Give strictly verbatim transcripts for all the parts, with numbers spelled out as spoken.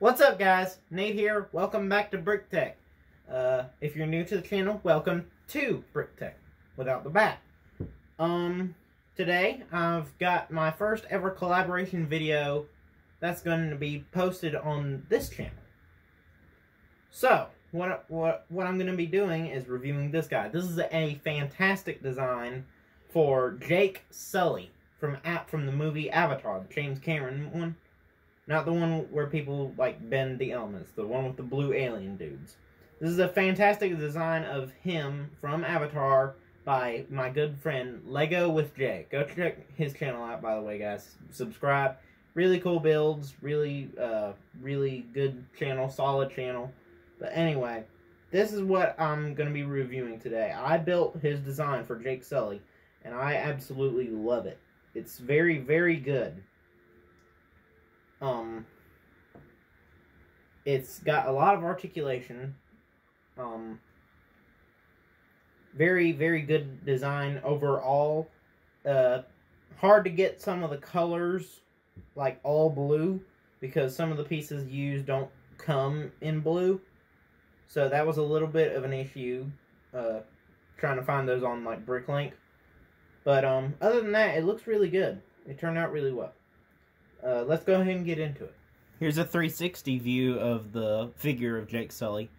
What's up, guys? Nate here. Welcome back to Brick Tech. Uh, if you're new to the channel, welcome to Brick Tech without the bat. Um, today I've got my first ever collaboration video that's going to be posted on this channel. So, what what what I'm going to be doing is reviewing this guy. This is a fantastic design for Jake Sully from from the movie Avatar, the James Cameron one. Not the one where people, like, bend the elements. The one with the blue alien dudes. This is a fantastic design of him from Avatar by my good friend, Lego with Jake. Go check his channel out, by the way, guys. Subscribe. Really cool builds. Really, uh, really good channel. Solid channel. But anyway, this is what I'm going to be reviewing today. I built his design for Jake Sully, and I absolutely love it. It's very, very good. Um, it's got a lot of articulation, um, very, very good design overall, uh, hard to get some of the colors, like all blue, because some of the pieces used don't come in blue, so that was a little bit of an issue, uh, trying to find those on, like, BrickLink, but, um, other than that, it looks really good. It turned out really well. Uh, let's go ahead and get into it. Here's a three sixty view of the figure of Jake Sully.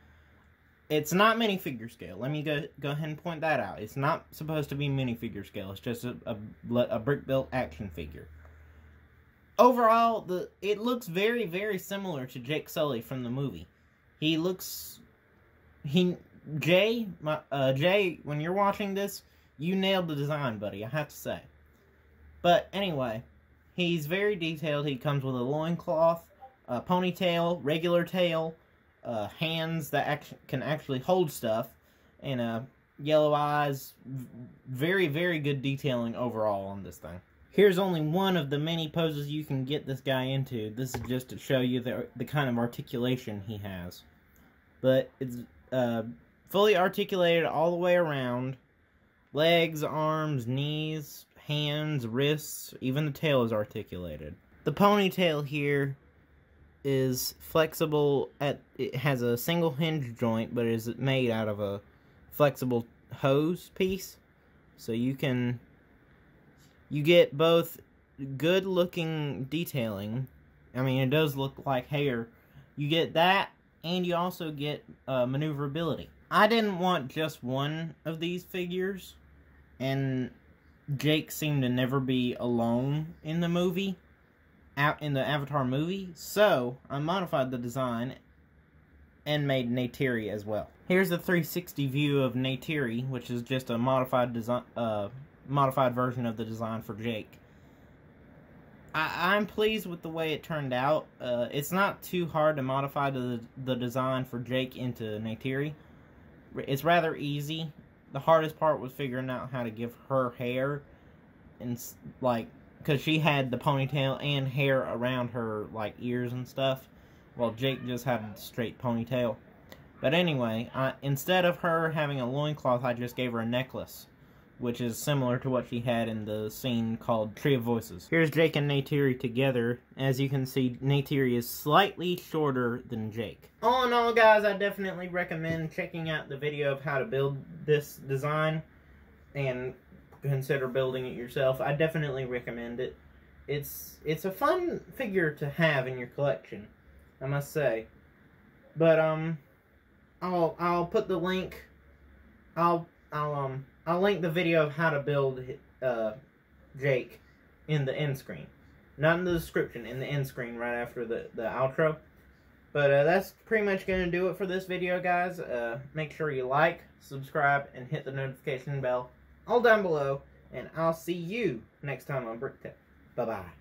It's not minifigure scale. Let me go go ahead and point that out. It's not supposed to be minifigure scale. It's just a, a, a brick-built action figure. Overall, the it looks very, very similar to Jake Sully from the movie. He looks... He... Jay, my, uh, Jay, when you're watching this, you nailed the design, buddy, I have to say. But, anyway... He's very detailed. He comes with a loincloth, a ponytail, regular tail, uh, hands that act can actually hold stuff, and uh, yellow eyes. Very, very good detailing overall on this thing. Here's only one of the many poses you can get this guy into. This is just to show you the, the kind of articulation he has. But it's uh, fully articulated all the way around. Legs, arms, knees, hands, wrists, even the tail is articulated. The ponytail here is flexible. At it has a single hinge joint, but is made out of a flexible hose piece. So you can you get both good looking detailing. I mean, it does look like hair. You get that, and you also get uh, maneuverability. I didn't want just one of these figures, and Jake seemed to never be alone in the movie, out in the Avatar movie, so I modified the design and made Neytiri as well. Here's a three sixty view of Neytiri, which is just a modified design, uh, modified version of the design for Jake. I I'm pleased with the way it turned out. Uh, it's not too hard to modify the the design for Jake into Neytiri. It's rather easy. The hardest part was figuring out how to give her hair, and like, because she had the ponytail and hair around her, like, ears and stuff, while Jake just had a straight ponytail. But anyway, I, instead of her having a loincloth, I just gave her a necklace, which is similar to what she had in the scene called Tree of Voices. Here's Jake and Neytiri together. As you can see, Neytiri is slightly shorter than Jake. All in all, guys, I definitely recommend checking out the video of how to build this design and consider building it yourself. I definitely recommend it. It's, it's a fun figure to have in your collection, I must say. But, um, I'll, I'll put the link, I'll, I'll, um, I'll link the video of how to build uh, Jake in the end screen. Not in the description, in the end screen right after the, the outro. But uh, that's pretty much going to do it for this video, guys. Uh, make sure you like, subscribe, and hit the notification bell all down below. And I'll see you next time on Brick Tech. Bye-bye.